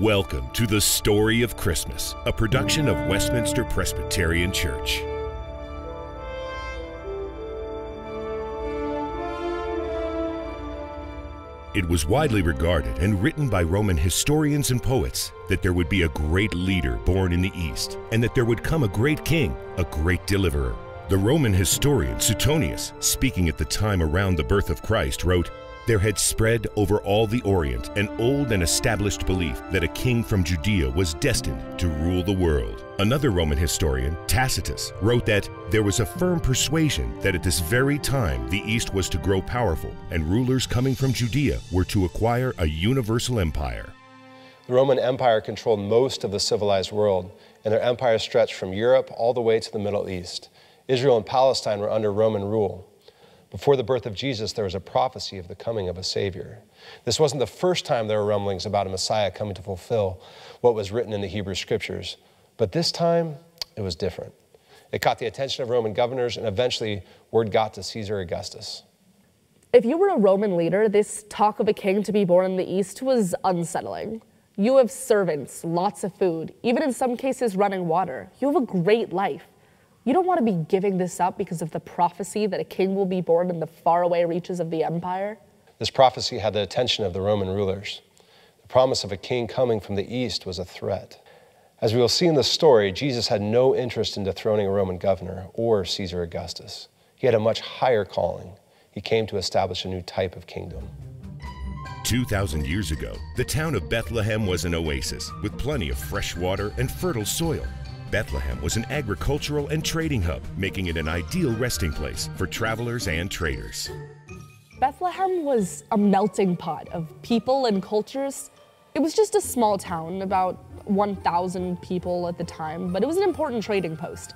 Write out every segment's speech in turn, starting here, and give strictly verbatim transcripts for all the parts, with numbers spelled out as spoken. Welcome to The Story of Christmas, a production of Westminster Presbyterian Church. It was widely regarded and written by Roman historians and poets that there would be a great leader born in the East, and that there would come a great king, a great deliverer. The Roman historian Suetonius, speaking at the time around the birth of Christ, wrote, "There had spread over all the Orient an old and established belief that a king from Judea was destined to rule the world." Another Roman historian, Tacitus, wrote that there was a firm persuasion that at this very time the East was to grow powerful, and rulers coming from Judea were to acquire a universal empire. The Roman Empire controlled most of the civilized world, and their empire stretched from Europe all the way to the Middle East. Israel and Palestine were under Roman rule. Before the birth of Jesus, there was a prophecy of the coming of a Savior. This wasn't the first time there were rumblings about a Messiah coming to fulfill what was written in the Hebrew Scriptures, but this time it was different. It caught the attention of Roman governors, and eventually word got to Caesar Augustus. If you were a Roman leader, this talk of a king to be born in the East was unsettling. You have servants, lots of food, even in some cases running water. You have a great life. You don't want to be giving this up because of the prophecy that a king will be born in the faraway reaches of the empire. This prophecy had the attention of the Roman rulers. The promise of a king coming from the East was a threat. As we will see in the story, Jesus had no interest in dethroning a Roman governor or Caesar Augustus. He had a much higher calling. He came to establish a new type of kingdom. two thousand years ago, the town of Bethlehem was an oasis with plenty of fresh water and fertile soil. Bethlehem was an agricultural and trading hub, making it an ideal resting place for travelers and traders. Bethlehem was a melting pot of people and cultures. It was just a small town, about one thousand people at the time, but it was an important trading post.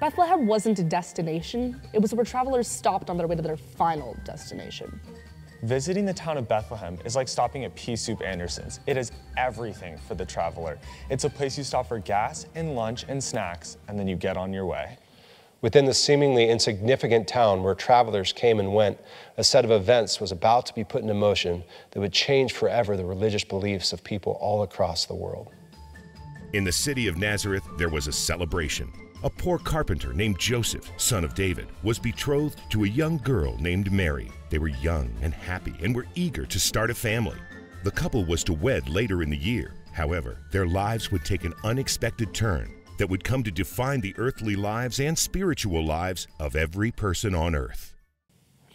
Bethlehem wasn't a destination. It was where travelers stopped on their way to their final destination. Visiting the town of Bethlehem is like stopping at Pea Soup Anderson's. It is everything for the traveler. It's a place you stop for gas and lunch and snacks, and then you get on your way. Within the seemingly insignificant town where travelers came and went, a set of events was about to be put into motion that would change forever the religious beliefs of people all across the world. In the city of Nazareth, there was a celebration. A poor carpenter named Joseph, son of David, was betrothed to a young girl named Mary. They were young and happy and were eager to start a family. The couple was to wed later in the year. However, their lives would take an unexpected turn that would come to define the earthly lives and spiritual lives of every person on earth.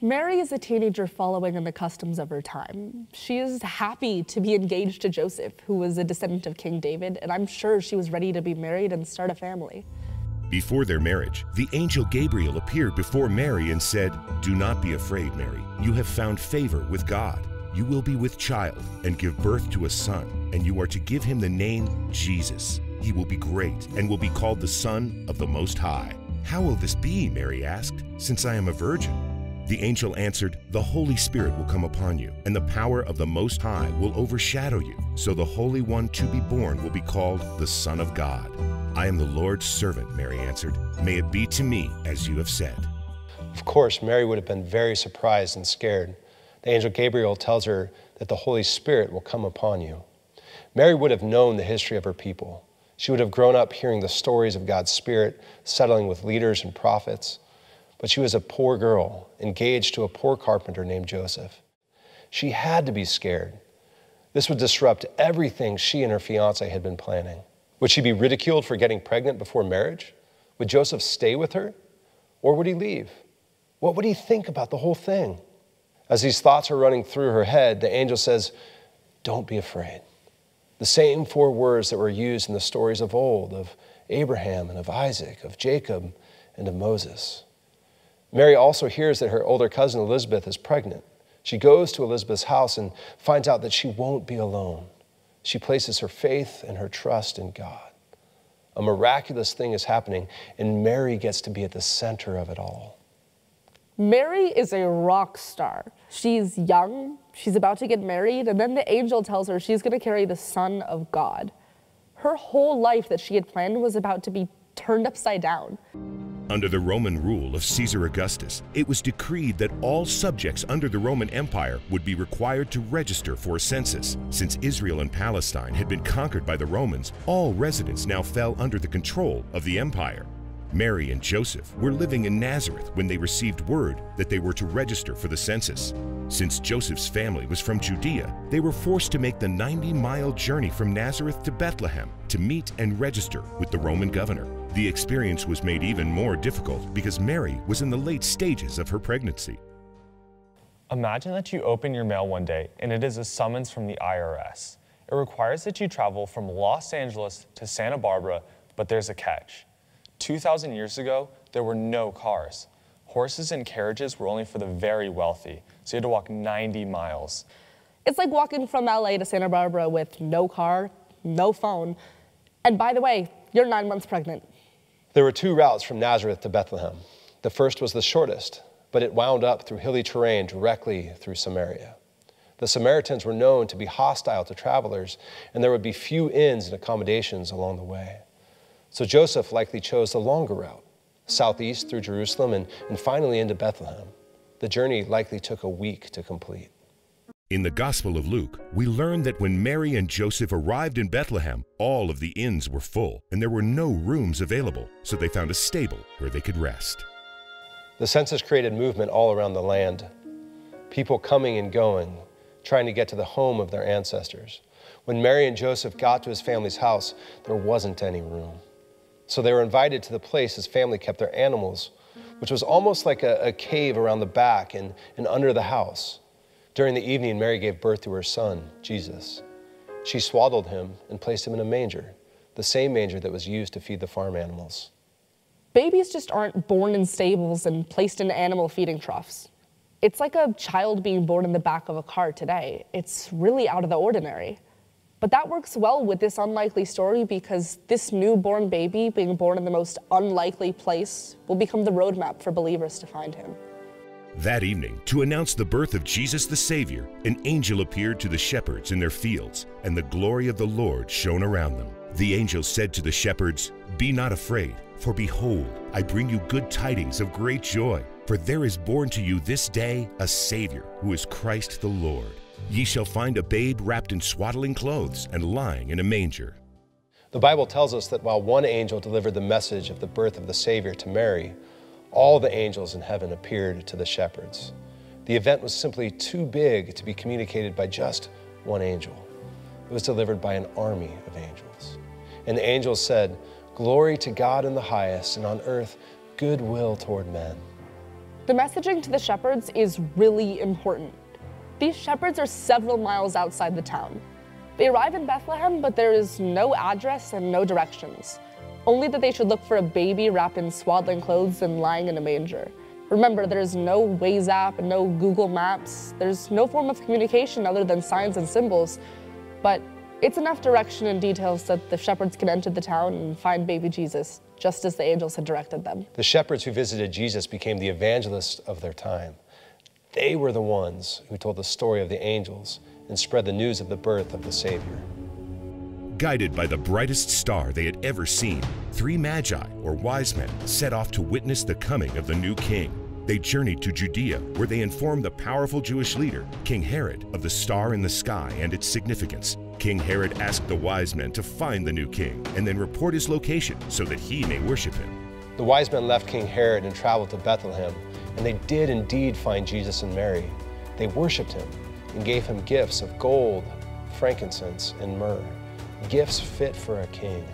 Mary is a teenager following in the customs of her time. She is happy to be engaged to Joseph, who was a descendant of King David, and I'm sure she was ready to be married and start a family. Before their marriage, the angel Gabriel appeared before Mary and said, "Do not be afraid, Mary. You have found favor with God. You will be with child and give birth to a son, and you are to give him the name Jesus. He will be great and will be called the Son of the Most High." "How will this be?" Mary asked, "since I am a virgin?" The angel answered, "The Holy Spirit will come upon you, and the power of the Most High will overshadow you. So the Holy One to be born will be called the Son of God." "I am the Lord's servant," Mary answered. "May it be to me as you have said." Of course, Mary would have been very surprised and scared. The angel Gabriel tells her that the Holy Spirit will come upon you. Mary would have known the history of her people. She would have grown up hearing the stories of God's Spirit, settling with leaders and prophets. But she was a poor girl, engaged to a poor carpenter named Joseph. She had to be scared. This would disrupt everything she and her fiancé had been planning. Would she be ridiculed for getting pregnant before marriage? Would Joseph stay with her? Or would he leave? What would he think about the whole thing? As these thoughts are running through her head, the angel says, "Don't be afraid." The same four words that were used in the stories of old, of Abraham and of Isaac, of Jacob and of Moses. Mary also hears that her older cousin Elizabeth is pregnant. She goes to Elizabeth's house and finds out that she won't be alone. She places her faith and her trust in God. A miraculous thing is happening, and Mary gets to be at the center of it all. Mary is a rock star. She's young, she's about to get married, and then the angel tells her she's going to carry the Son of God. Her whole life that she had planned was about to be turned upside down. Under the Roman rule of Caesar Augustus, it was decreed that all subjects under the Roman Empire would be required to register for a census. Since Israel and Palestine had been conquered by the Romans, all residents now fell under the control of the empire. Mary and Joseph were living in Nazareth when they received word that they were to register for the census. Since Joseph's family was from Judea, they were forced to make the ninety-mile journey from Nazareth to Bethlehem to meet and register with the Roman governor. The experience was made even more difficult because Mary was in the late stages of her pregnancy. Imagine that you open your mail one day and it is a summons from the I R S. It requires that you travel from Los Angeles to Santa Barbara, but there's a catch. two thousand years ago, there were no cars. Horses and carriages were only for the very wealthy, so you had to walk ninety miles. It's like walking from L A to Santa Barbara with no car, no phone, and by the way, you're nine months pregnant. There were two routes from Nazareth to Bethlehem. The first was the shortest, but it wound up through hilly terrain directly through Samaria. The Samaritans were known to be hostile to travelers, and there would be few inns and accommodations along the way. So Joseph likely chose the longer route, southeast through Jerusalem and, and finally into Bethlehem. The journey likely took a week to complete. In the Gospel of Luke, we learn that when Mary and Joseph arrived in Bethlehem, all of the inns were full and there were no rooms available, so they found a stable where they could rest. The census created movement all around the land. People coming and going, trying to get to the home of their ancestors. When Mary and Joseph got to his family's house, there wasn't any room. So they were invited to the place his family kept their animals, which was almost like a, a cave around the back and, and under the house. During the evening, Mary gave birth to her son, Jesus. She swaddled him and placed him in a manger, the same manger that was used to feed the farm animals. Babies just aren't born in stables and placed in animal feeding troughs. It's like a child being born in the back of a car today. It's really out of the ordinary. But that works well with this unlikely story because this newborn baby being born in the most unlikely place will become the roadmap for believers to find him. That evening, to announce the birth of Jesus the Savior, an angel appeared to the shepherds in their fields, and the glory of the Lord shone around them. The angel said to the shepherds, "Be not afraid, for behold, I bring you good tidings of great joy. For there is born to you this day a Savior, who is Christ the Lord. Ye shall find a babe wrapped in swaddling clothes and lying in a manger." The Bible tells us that while one angel delivered the message of the birth of the Savior to Mary, all the angels in heaven appeared to the shepherds. The event was simply too big to be communicated by just one angel. It was delivered by an army of angels. And the angels said, "Glory to God in the highest, and on earth goodwill toward men." The messaging to the shepherds is really important. These shepherds are several miles outside the town. They arrive in Bethlehem, but there is no address and no directions, only that they should look for a baby wrapped in swaddling clothes and lying in a manger. Remember, there's no Waze app, no Google Maps, there's no form of communication other than signs and symbols, but it's enough direction and details that the shepherds can enter the town and find baby Jesus, just as the angels had directed them. The shepherds who visited Jesus became the evangelists of their time. They were the ones who told the story of the angels and spread the news of the birth of the Savior. Guided by the brightest star they had ever seen, three magi, or wise men, set off to witness the coming of the new king. They journeyed to Judea, where they informed the powerful Jewish leader, King Herod, of the star in the sky and its significance. King Herod asked the wise men to find the new king and then report his location so that he may worship him. The wise men left King Herod and traveled to Bethlehem, and they did indeed find Jesus and Mary. They worshiped him and gave him gifts of gold, frankincense, and myrrh, gifts fit for a king.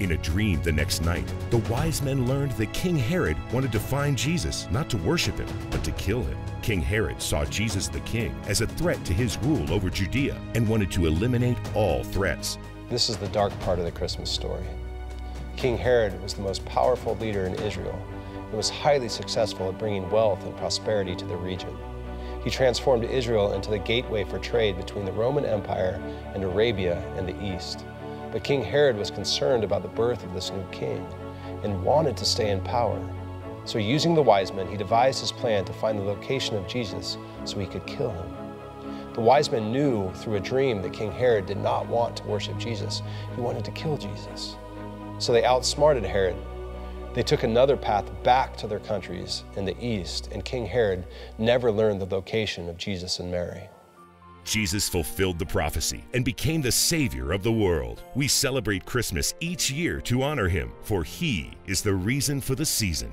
In a dream the next night, the wise men learned that King Herod wanted to find Jesus, not to worship him, but to kill him. King Herod saw Jesus the king as a threat to his rule over Judea and wanted to eliminate all threats. This is the dark part of the Christmas story. King Herod was the most powerful leader in Israel and was highly successful at bringing wealth and prosperity to the region. He transformed Israel into the gateway for trade between the Roman Empire and Arabia and the East. But King Herod was concerned about the birth of this new king and wanted to stay in power. So using the wise men, he devised his plan to find the location of Jesus so he could kill him. The wise men knew through a dream that King Herod did not want to worship Jesus. He wanted to kill Jesus. So they outsmarted Herod. They took another path back to their countries in the east, and King Herod never learned the location of Jesus and Mary. Jesus fulfilled the prophecy and became the Savior of the world. We celebrate Christmas each year to honor him, for he is the reason for the season.